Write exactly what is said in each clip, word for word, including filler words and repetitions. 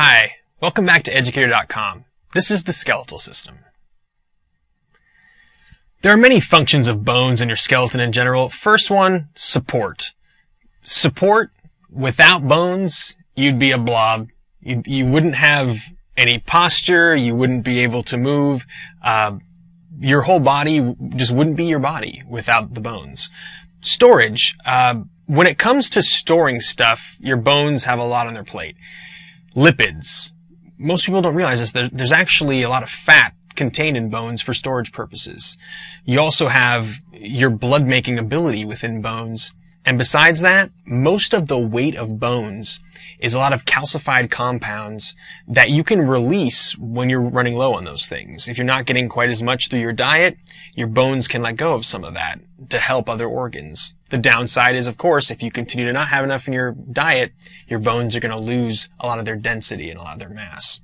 Hi, welcome back to Educator dot com. This is the skeletal system. There are many functions of bones in your skeleton in general. First one, support. Support, without bones, you'd be a blob. You, you wouldn't have any posture, you wouldn't be able to move. Uh, your whole body just wouldn't be your body without the bones. Storage. Uh, when it comes to storing stuff, your bones have a lot on their plate. Lipids. Most people don't realize this. There, there's actually a lot of fat contained in bones for storage purposes. You also have your blood-making ability within bones. And besides that, most of the weight of bones is a lot of calcified compounds that you can release when you're running low on those things. If you're not getting quite as much through your diet, your bones can let go of some of that to help other organs. The downside is, of course, if you continue to not have enough in your diet, your bones are going to lose a lot of their density and a lot of their mass.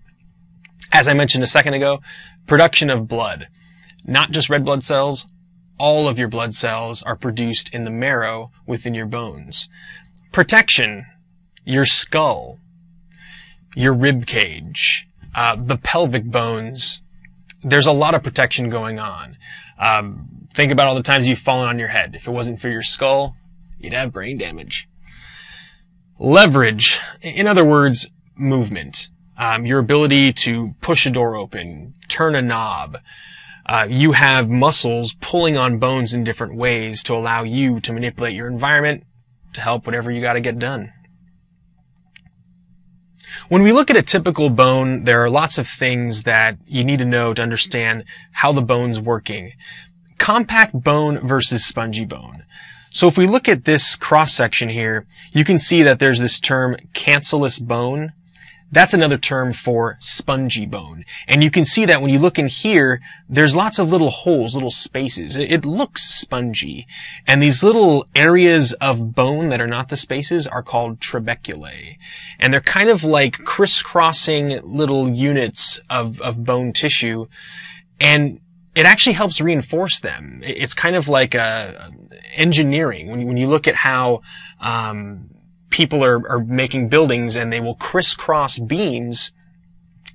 As I mentioned a second ago, production of blood. Not just red blood cells, all of your blood cells are produced in the marrow within your bones. Protection. Your skull, your rib cage, uh, the pelvic bones. There's a lot of protection going on. Um, think about all the times you've fallen on your head. If it wasn't for your skull, you'd have brain damage. Leverage. In other words, movement. Um, your ability to push a door open, turn a knob. Uh, you have muscles pulling on bones in different ways to allow you to manipulate your environment to help whatever you got to get done. When we look at a typical bone, there are lots of things that you need to know to understand how the bone's working. Compact bone versus spongy bone. So if we look at this cross-section here, you can see that there's this term cancellous bone. That's another term for spongy bone. And you can see that when you look in here, there's lots of little holes, little spaces. It looks spongy. And these little areas of bone that are not the spaces are called trabeculae. And they're kind of like crisscrossing little units of, of bone tissue. And it actually helps reinforce them. It's kind of like a engineering. When you, when you look at how, um, people are, are making buildings, and they will crisscross beams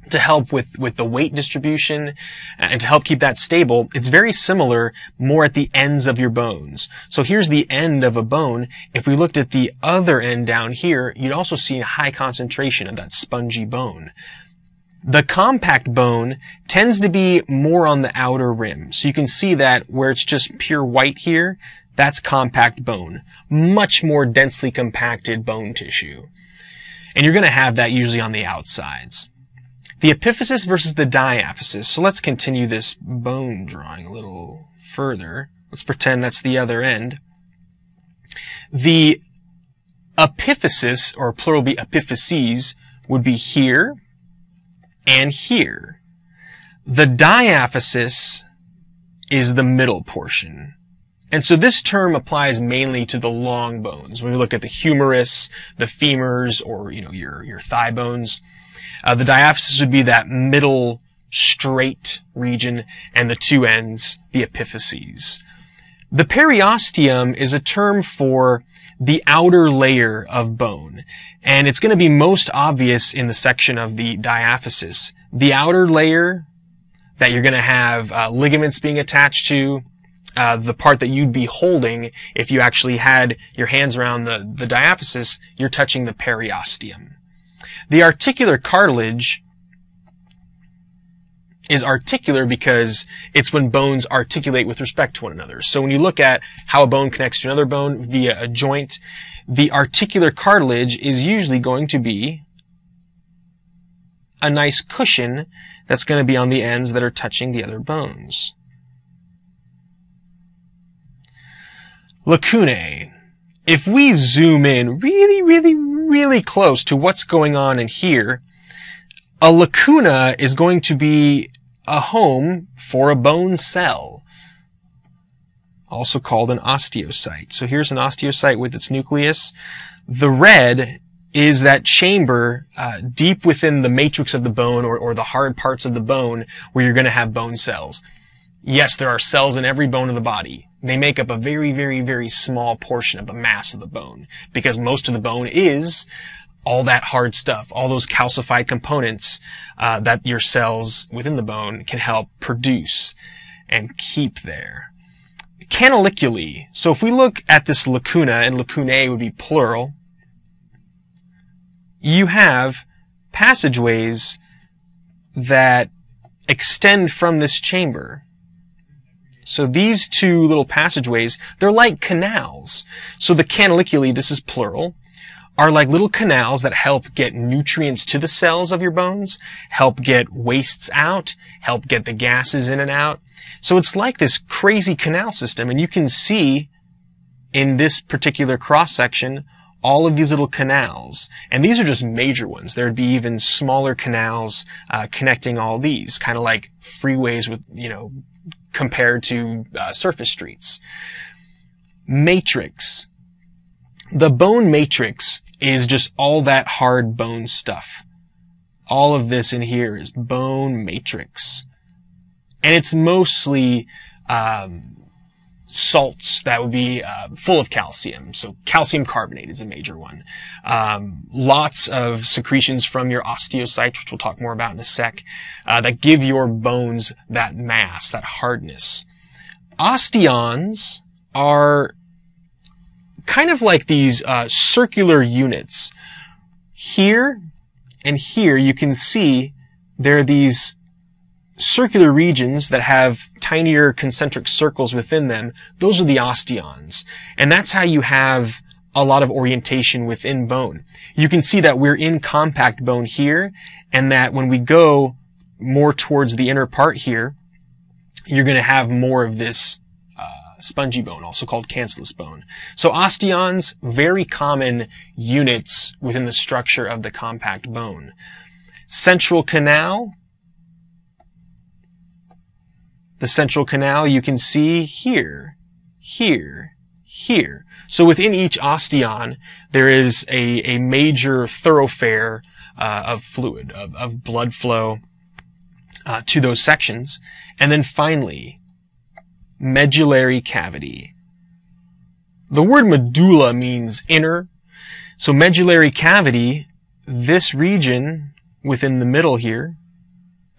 to help with, with the weight distribution and to help keep that stable. It's very similar, more at the ends of your bones. So here's the end of a bone. If we looked at the other end down here, you'd also see a high concentration of that spongy bone. The compact bone tends to be more on the outer rim. So you can see that where it's just pure white here, that's compact bone, much more densely compacted bone tissue. And you're going to have that usually on the outsides. The epiphysis versus the diaphysis. So let's continue this bone drawing a little further. Let's pretend that's the other end. The epiphysis, or plural be epiphyses, would be here and here. The diaphysis is the middle portion. And so this term applies mainly to the long bones. When we look at the humerus, the femurs, or, you know, your, your thigh bones, uh, the diaphysis would be that middle straight region, and the two ends, the epiphyses. The periosteum is a term for the outer layer of bone, and it's going to be most obvious in the section of the diaphysis. The outer layer that you're going to have uh, ligaments being attached to, Uh, the part that you'd be holding if you actually had your hands around the, the diaphysis, you're touching the periosteum. The articular cartilage is articular because it's when bones articulate with respect to one another. So when you look at how a bone connects to another bone via a joint, the articular cartilage is usually going to be a nice cushion that's going to be on the ends that are touching the other bones. Lacunae. If we zoom in really, really, really close to what's going on in here, a lacuna is going to be a home for a bone cell, also called an osteocyte. So here's an osteocyte with its nucleus. The red is that chamber uh, deep within the matrix of the bone, or, or the hard parts of the bone, where you're going to have bone cells. Yes, there are cells in every bone of the body. They make up a very, very, very small portion of the mass of the bone, because most of the bone is all that hard stuff, all those calcified components uh, that your cells within the bone can help produce and keep there. Canaliculi. So if we look at this lacuna, and lacunae would be plural, you have passageways that extend from this chamber. So these two little passageways, they're like canals. So the canaliculi, this is plural, are like little canals that help get nutrients to the cells of your bones, help get wastes out, help get the gases in and out. So it's like this crazy canal system, and you can see in this particular cross-section all of these little canals, and these are just major ones. There'd be even smaller canals uh, connecting all these, kind of like freeways with, you know, compared to uh, surface streets. Matrix. The bone matrix is just all that hard bone stuff. All of this in here is bone matrix, and it's mostly um, salts that would be uh, full of calcium. So calcium carbonate is a major one. Um, lots of secretions from your osteocyte, which we'll talk more about in a sec, uh, that give your bones that mass, that hardness. Osteons are kind of like these uh, circular units. Here and here you can see there are these circular regions that have tinier concentric circles within them. Those are the osteons, and that's how you have a lot of orientation within bone. You can see that we're in compact bone here, and that when we go more towards the inner part here, you're going to have more of this uh, spongy bone, also called cancellous bone. So osteons, very common units within the structure of the compact bone. Central canal. The central canal you can see here, here, here. So within each osteon, there is a, a major thoroughfare uh, of fluid, of, of blood flow uh, to those sections. And then finally, medullary cavity. The word medulla means inner. So medullary cavity, this region within the middle here,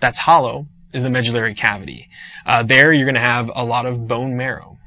that's hollow, is the medullary cavity. Uh, there you're going to have a lot of bone marrow.